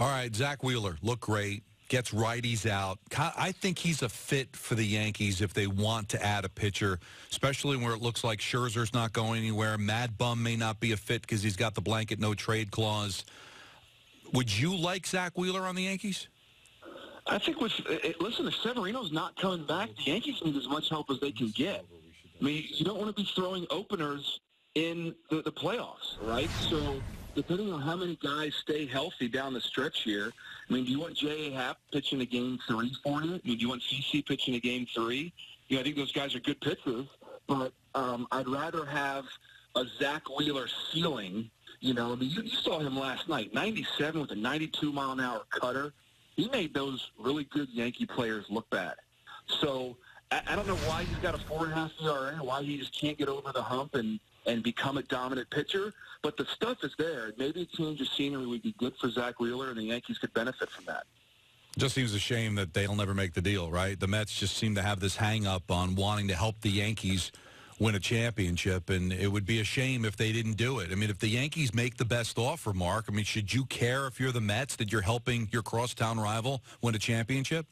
All right, Zack Wheeler looked great. Gets righties out. I think he's a fit for the Yankees if they want to add a pitcher, especially where it looks like Scherzer's not going anywhere. Mad Bum may not be a fit because he's got the blanket no-trade clause. Would you like Zack Wheeler on the Yankees? I think with listen, if Severino's not coming back, the Yankees need as much help as they can get. I mean, you don't want to be throwing openers in the playoffs, right? So depending on how many guys stay healthy down the stretch here, I mean, do you want J.A. Happ pitching a Game 3 for you? I mean, do you want CC pitching a Game 3? You know, I think those guys are good pitchers, but I'd rather have a Zack Wheeler ceiling. You know, I mean, you saw him last night, 97 with a 92-mile-an-hour cutter. He made those really good Yankee players look bad. So I don't know why he's got a 4.5 ERA, why he just can't get over the hump and become a dominant pitcher, but the stuff is there. Maybe a change of scenery would be good for Zack Wheeler, and the Yankees could benefit from that. Just seems a shame that they'll never make the deal, right? The Mets just seem to have this hang-up on wanting to help the Yankees win a championship, and it would be a shame if they didn't do it. I mean, if the Yankees make the best offer, Mark, I mean, should you care if you're the Mets that you're helping your crosstown rival win a championship?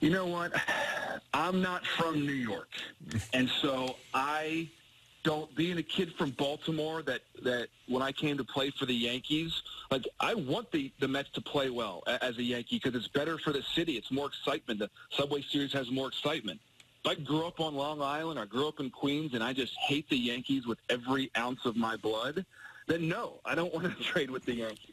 You know what? I'm not from New York, and so I – being a kid from Baltimore, that when I came to play for the Yankees, like, I want the Mets to play well as a Yankee because it's better for the city. It's more excitement. The Subway Series has more excitement. But I grew up on Long Island. I grew up in Queens, and I just hate the Yankees with every ounce of my blood. Then no, I don't want to trade with the Yankees.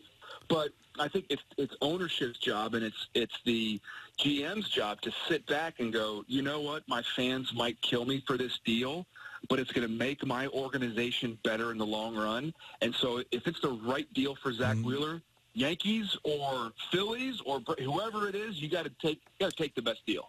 But I think it's ownership's job and it's the GM's job to sit back and go, you know what, my fans might kill me for this deal, but it's going to make my organization better in the long run. And so if it's the right deal for Zack Wheeler, Yankees or Phillies or whoever it is, you got to take the best deal.